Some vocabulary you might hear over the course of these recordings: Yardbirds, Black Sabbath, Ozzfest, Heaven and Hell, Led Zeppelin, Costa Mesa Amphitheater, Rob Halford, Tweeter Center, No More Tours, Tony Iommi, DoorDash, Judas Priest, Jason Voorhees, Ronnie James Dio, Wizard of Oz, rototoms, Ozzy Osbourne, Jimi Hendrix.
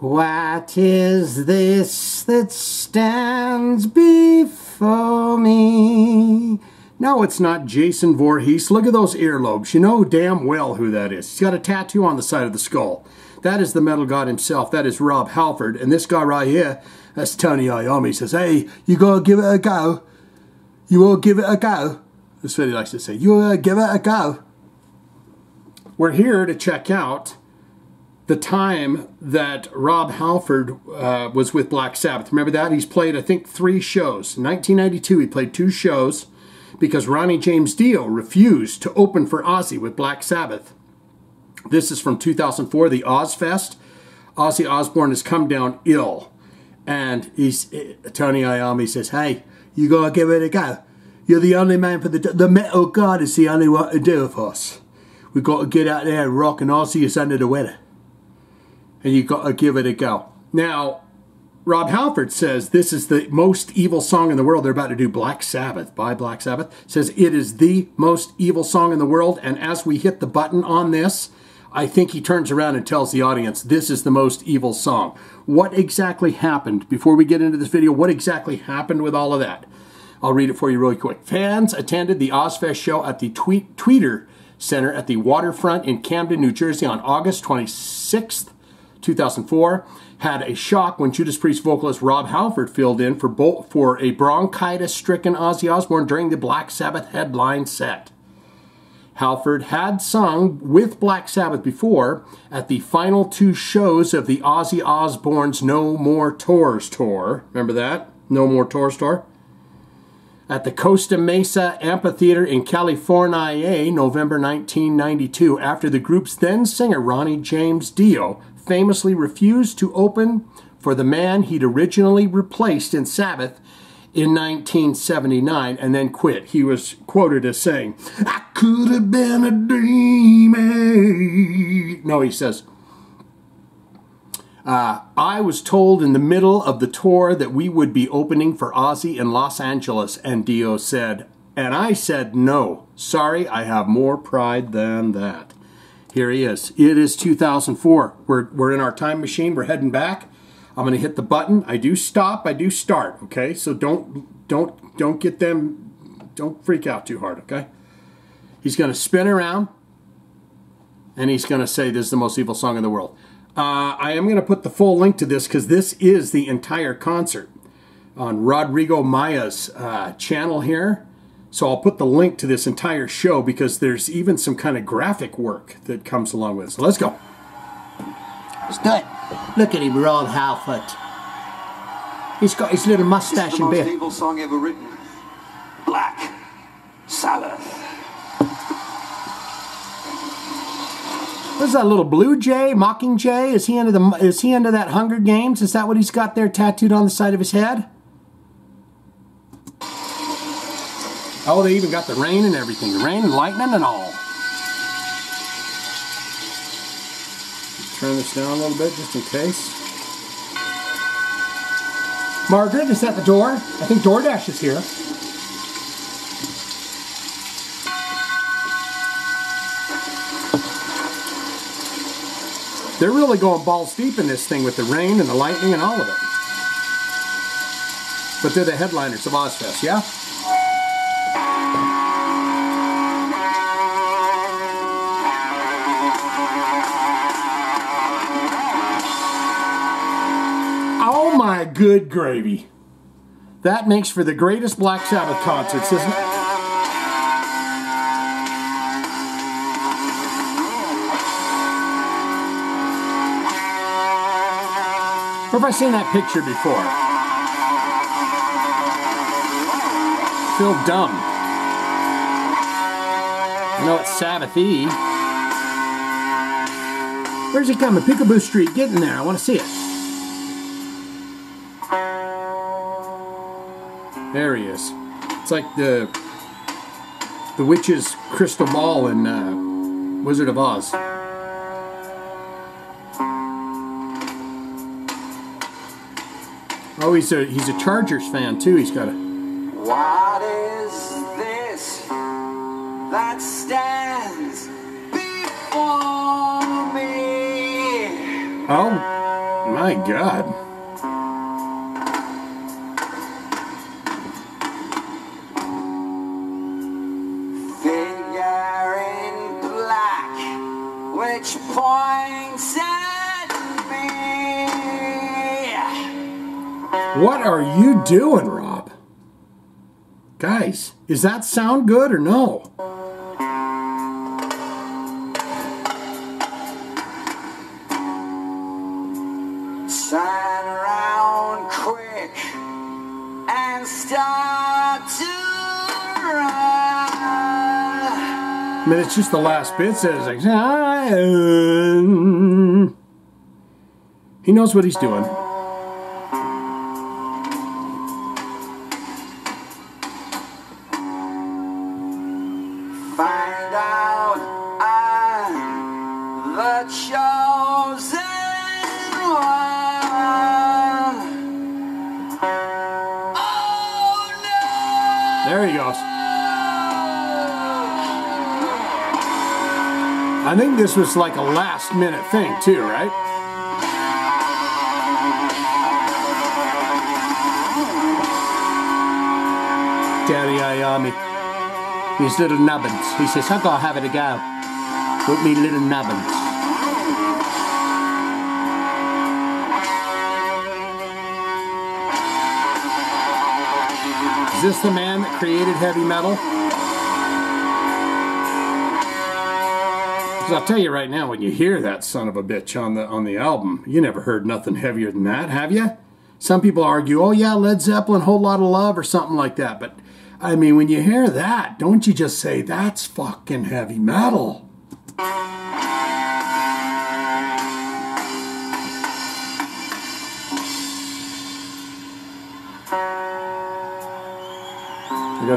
What is this that stands before me? No, it's not Jason Voorhees. Look at those earlobes. You know damn well who that is. He's got a tattoo on the side of the skull. That is the metal god himself. That is Rob Halford. And this guy right here, that's Tony Iommi. Says, hey, you gotta give it a go. You will give it a go. That's what he likes to say. You will give it a go. We're here to check out the time that Rob Halford was with Black Sabbath. Remember that? He's played, I think, 3 shows. In 1992, he played 2 shows because Ronnie James Dio refused to open for Ozzy with Black Sabbath. This is from 2004, the Ozzfest. Ozzy Osbourne has come down ill. And Tony Iommi says, hey, you gotta give it a go. You're the only man for the metal god is the only one to do it for us. We've got to get out there and rock, and Ozzy is under the weather. And you got to give it a go. Now, Rob Halford says this is the most evil song in the world. They're about to do Black Sabbath by Black Sabbath. Says it is the most evil song in the world. And as we hit the button on this, I think he turns around and tells the audience this is the most evil song. What exactly happened? Before we get into this video, what exactly happened with all of that? I'll read it for you really quick. Fans attended the Ozzfest show at the Tweeter Center at the waterfront in Camden, New Jersey on August 26th. 2004, had a shock when Judas Priest vocalist Rob Halford filled in for a bronchitis-stricken Ozzy Osbourne during the Black Sabbath headline set. Halford had sung with Black Sabbath before at the final 2 shows of the Ozzy Osbourne's No More Tours tour. Remember that? No More Tours tour. At the Costa Mesa Amphitheater in California, November 1992, after the group's then-singer Ronnie James Dio famously refused to open for the man he'd originally replaced in Sabbath in 1979 and then quit. He was quoted as saying, I could have been a demon. No, he says, I was told in the middle of the tour that we would be opening for Ozzy in Los Angeles, and Dio said, and I said, no, sorry, I have more pride than that. Here he is. It is 2004. We're in our time machine. We're heading back. I'm going to hit the button. I do stop. I do start. Okay, so don't get them. Don't freak out too hard. Okay, he's going to spin around, and he's going to say this is the most evil song in the world. I am going to put the full link to this because this is the entire concert on Rodrigo Maya's channel here. So I'll put the link to this entire show because there's even some kind of graphic work that comes along with it. So let's go. Let's do it. Look at him, Rob Halford. He's got his little mustache and beard. It's the most evil song ever written. Black Sabbath. What's that little blue jay, mocking jay? Is he into that Hunger Games? Is that what he's got there tattooed on the side of his head? Oh, they even got the rain and everything. The rain and lightning and all. Turn this down a little bit just in case. Margaret, is that the door? I think DoorDash is here. They're really going balls deep in this thing with the rain and the lightning and all of it. But they're the headliners of Ozzfest, yeah? Good gravy. That makes for the greatest Black Sabbath concerts, isn't it? Or have I seen that picture before? I feel dumb. I know it's Sabbath-y. Where's it coming? Peekaboo Street. Get in there. I want to see it. There he is. It's like the witch's crystal ball in Wizard of Oz. Oh, he's a Chargers fan too. He's got a. What is this that stands before me? Oh, My God. Figure in black, which points at me. What are you doing, Rob? Guys, is that sound good or no? Sign around quick and start to run. I mean, it's just the last bit says like, he knows what he's doing. Find out I'm the chosen one. There he goes. I think this was like a last minute thing too, right? Tony Iommi. These little nubbins. He says, I'm gonna have it a go with me little nubbins. Is this the man that created heavy metal? Because I'll tell you right now, when you hear that son of a bitch on the album, you never heard nothing heavier than that, have you? Some people argue, oh yeah, Led Zeppelin, Whole Lot of Love, or something like that. But, I mean, when you hear that, don't you just say, that's fucking heavy metal. Oh,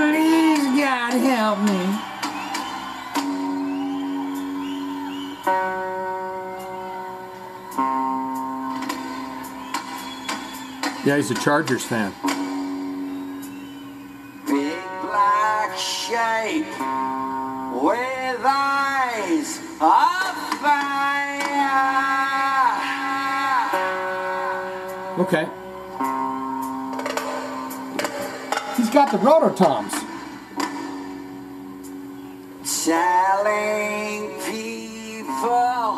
please, God, help me. Yeah, he's a Chargers fan. Big black shape with eyes of fire. Okay. He's got the rototoms. Telling people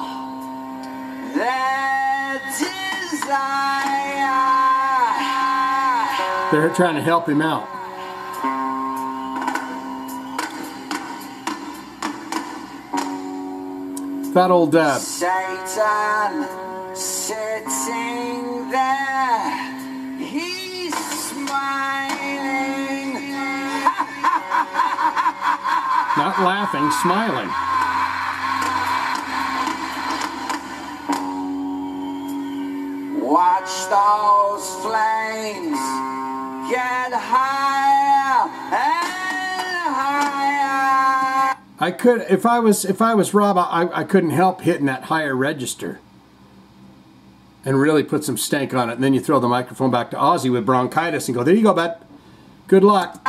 their desire. They're trying to help him out. That old Satan sitting there. He's smiling. Not laughing, smiling. Watch those flames get higher and higher. I could, if I was Rob, I couldn't help hitting that higher register and really put some stank on it. And then you throw the microphone back to Ozzy with bronchitis and go, there you go, bud. Good luck.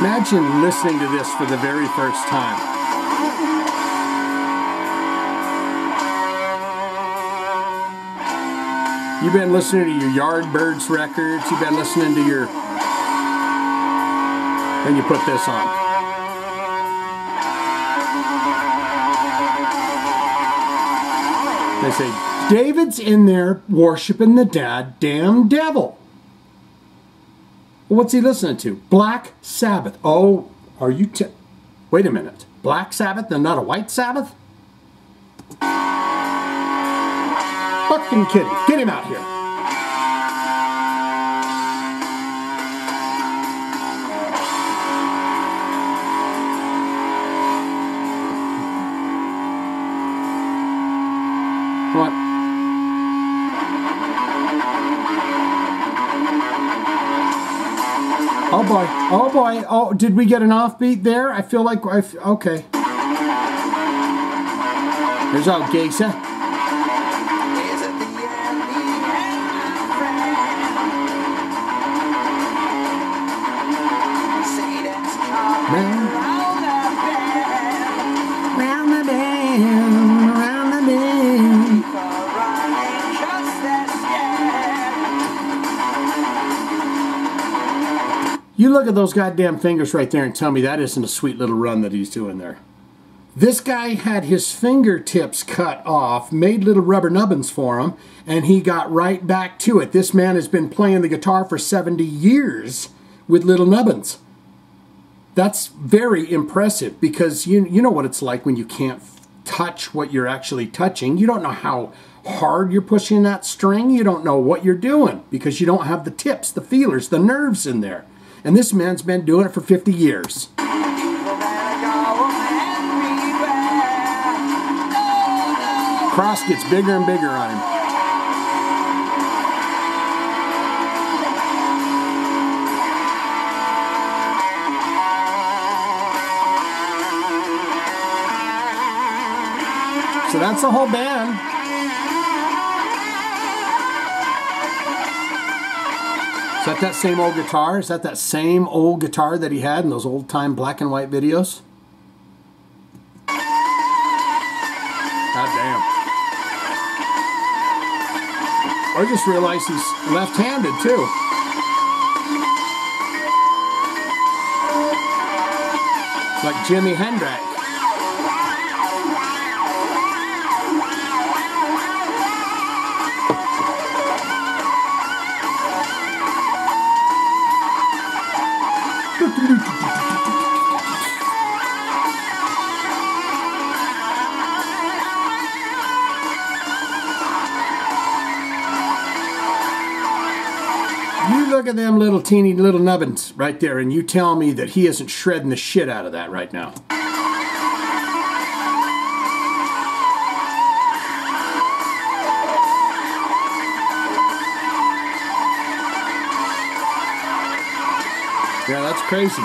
Imagine listening to this for the very first time. You've been listening to your Yardbirds records, you've been listening to your... Then you put this on. They say, David's in there worshiping the damn devil. What's he listening to? Black Sabbath. Oh, are you... Wait a minute. Black Sabbath and not a white Sabbath? Fucking kidding. Get him out here. What? Oh boy, oh boy, oh, did we get an offbeat there? I feel like, okay. There's our Gesa. You look at those goddamn fingers right there and tell me that isn't a sweet little run that he's doing there. This guy had his fingertips cut off, made little rubber nubbins for him, and he got right back to it. This man has been playing the guitar for 70 years with little nubbins. That's very impressive because you know what it's like when you can't touch what you're actually touching. You don't know how hard you're pushing that string. You don't know what you're doing because you don't have the tips, the feelers, the nerves in there. And this man's been doing it for 50 years. Cross gets bigger and bigger on him. So that's the whole band. Is that that same old guitar? Is that that same old guitar that he had in those old time black and white videos? God damn. I just realized he's left-handed too. It's like Jimi Hendrix. Look at them little teeny little nubbins right there, and you tell me that he isn't shredding the shit out of that right now. Yeah, that's crazy.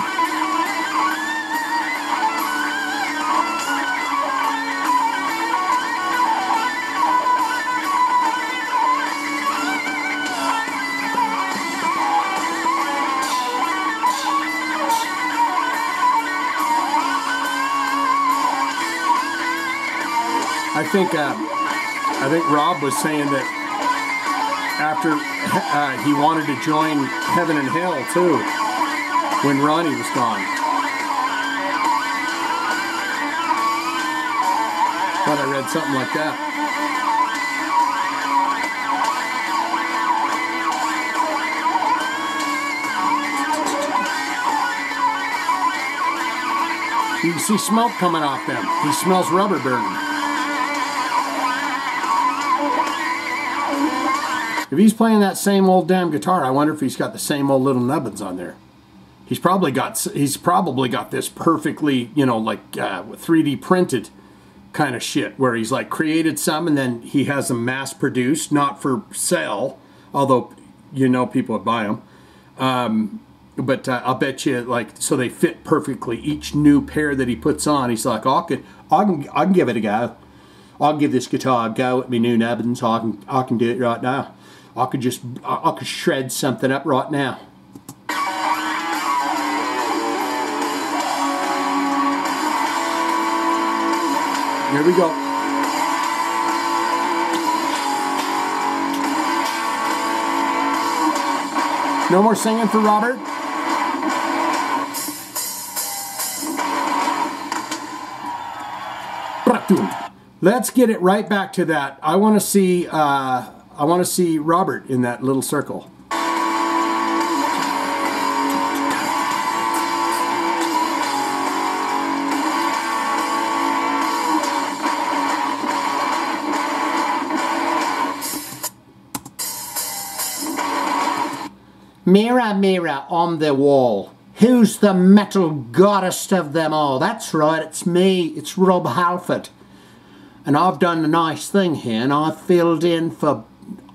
I think Rob was saying that after he wanted to join Heaven and Hell too when Ronnie was gone. Thought I read something like that. You can see smoke coming off them. He smells rubber burning. If he's playing that same old damn guitar, I wonder if he's got the same old little nubbins on there. He's probably got this perfectly, you know, like 3D printed kind of shit where he's like created some and then he has them mass produced, not for sale, although you know people would buy them. But I'll bet you like so they fit perfectly. Each new pair that he puts on, he's like, I can give it a go. I'll give this guitar a go with me new nubbins. I can do it right now. I could shred something up right now. Here we go. No more singing for Robert. Let's get it right back to that. I want to see Robert in that little circle. Mirror, mirror on the wall. Who's the metal goddess of them all? That's right, it's me. It's Rob Halford. And I've done a nice thing here, and I've filled in for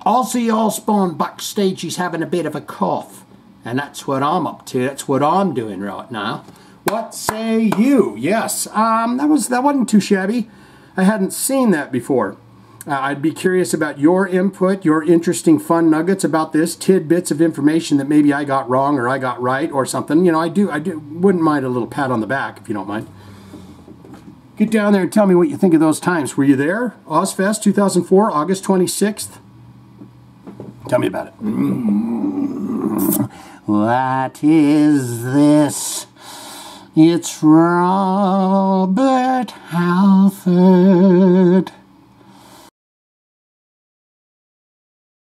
Ozzy Osbourne backstage. He's having a bit of a cough, and that's what I'm up to. That's what I'm doing right now. What say you? Yes, that wasn't too shabby. I hadn't seen that before. I'd be curious about your input, your interesting fun nuggets about this, tidbits of information that maybe I got wrong or I got right or something. You know, I wouldn't mind a little pat on the back if you don't mind. Get down there and tell me what you think of those times. Were you there? Ozzfest 2004, August 26th. Tell me about it. What is this? It's Robert Halford.